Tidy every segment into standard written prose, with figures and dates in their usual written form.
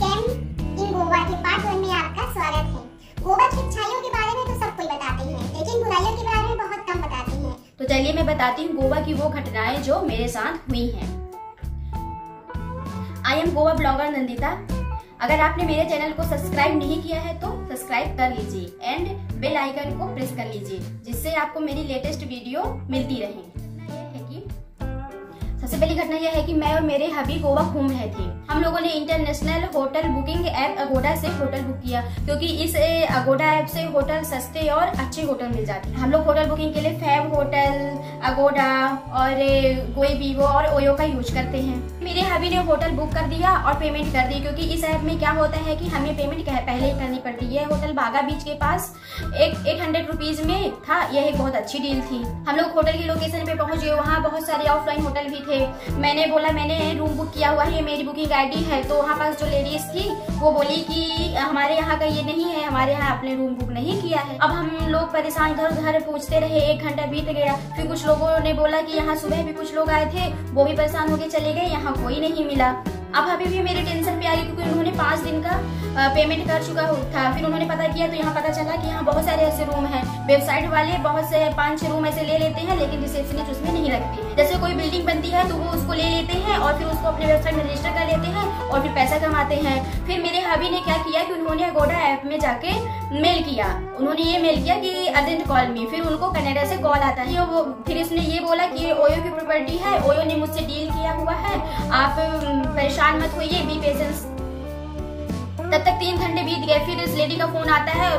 Camp in Goa के part 1 में आपका स्वागत है। गोवा की अच्छाइयों के बारे में तो सब कोई बताते हैं, लेकिन बुराइयों के बारे में बहुत कम बताते हैं। तो चलिए मैं बताती हूँ गोवा की वो घटनाएं जो मेरे साथ हुई हैं। I am Goa blogger Nandita. अगर आपने मेरे चैनल को सब्सक्राइब नहीं किया है तो सब्सक्राइब कर लीजिए एंड बेल आइकन को प्रेस कर लीजिए, जिससे आपको मेरी लेटेस्ट वीडियो मिलती रहे। सबसे पहली घटना यह है कि मैं और मेरे हबी गोवा घूम रहे थे। हम लोगों ने international hotel booking app Agoda से होटल बुक किया, क्योंकि इस अगोडा ऐप से होटल सस्ते और अच्छे होटल मिल जाते हैं। हम लोग होटल बुकिंग के लिए फैब होटल, अगोडा और गोवा और ओयो का यूज करते हैं। मेरे हबी ने होटल बुक कर दिया और पेमेंट कर दी, क्योंकि इस ऐप में क्या होता है कि हमें पेमेंट पहले ही करनी पड़ती है। होटल बागा बीच के पास 800 रुपीज में था। यह एक बहुत अच्छी डील थी। हम लोग होटल की लोकेशन पे पहुँच गए। वहाँ बहुत सारे ऑफलाइन होटल भी थे। मैंने बोला मैंने रूम बुक किया हुआ है, मेरी बुकिंग आईडी है। तो वहाँ पास जो लेडीज थी वो बोली कि हमारे यहाँ का ये नहीं है, हमारे यहाँ आपने रूम बुक नहीं किया है। अब हम लोग परेशान इधर उधर पूछते रहे, 1 घंटा बीत गया। फिर कुछ लोगों ने बोला कि यहाँ सुबह भी कुछ लोग आए थे, वो भी परेशान होके चले गए, यहाँ कोई नहीं मिला। अब अभी भी मेरे टेंशन पे आ गई, क्योंकि उन्होंने 5 दिन का पेमेंट कर चुका था। फिर उन्होंने पता किया तो यहाँ पता चला कि यहाँ बहुत सारे ऐसे रूम हैं। वेबसाइट वाले बहुत से 5-6 रूम ऐसे ले लेते हैं, लेकिन रिसेप्शनिस्ट उसमें नहीं रखती है। जैसे कोई बिल्डिंग बनती है तो वो उसको ले लेते हैं और फिर उसको अपने वेबसाइट में रजिस्टर कर लेते हैं और फिर पैसा कमाते हैं। फिर मेरे हबी ने क्या किया कि उन्होंने अगोडा ऐप में जाके मेल किया। उन्होंने ये मेल किया कि अर्जेंट कॉल मी। फिर उनको कनाडा से कॉल आता है। फिर उसने ये बोला कि ओयो की प्रॉपर्टी है, ओयो ने मुझसे डील किया हुआ है, आप परेशान मत होइए, बी पेशेंस। तब तक 3 घंटे बीत गए। फिर इस लेडी का फोन आता है और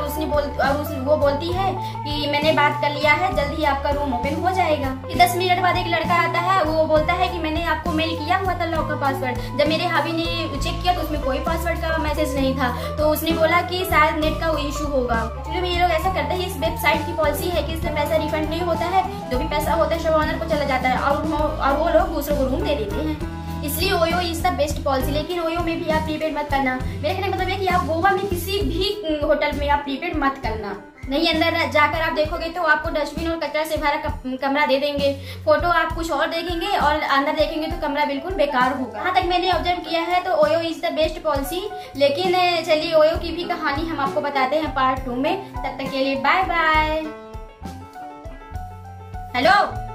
वो बोलती है कि मैंने बात कर लिया है, जल्द ही आपका रूम ओपन हो जाएगा। 10 मिनट बाद एक लड़का आता है, वो बोलता है कि मैंने आपको मेल किया हुआ था लॉक का पासवर्ड। जब मेरे हबी ने चेक किया तो उसमें कोई पासवर्ड का मैसेज नहीं था। तो उसने बोला कि शायद नेट का इशू होगा। फिर ये लोग ऐसा करते हैं। इस वेबसाइट की पॉलिसी है कि इसमें पैसा रिफंड नहीं होता है, जो भी पैसा होता है शव ऑनर को चला जाता है और वो लोग दूसरों को रूम दे देते हैं। इसलिए OYO is the best policy. लेकिन ओयो में भी आप प्रीपेड मत करना। मेरे कहने का मतलब है कि आप गोवा में किसी भी होटल में आप प्रीपेड मत करना। नहीं, अंदर जाकर आप देखोगे तो आपको डस्टबिन और कचरा से भरा कमरा दे देंगे। फोटो आप कुछ और देखेंगे और अंदर देखेंगे तो कमरा बिल्कुल बेकार होगा। यहाँ तक मैंने ऑब्जर्व किया है। तो OYO is the best policy. लेकिन चलिए ओयो की भी कहानी हम आपको बताते हैं पार्ट 2 में। तब तक के लिए बाय बाय। हेलो।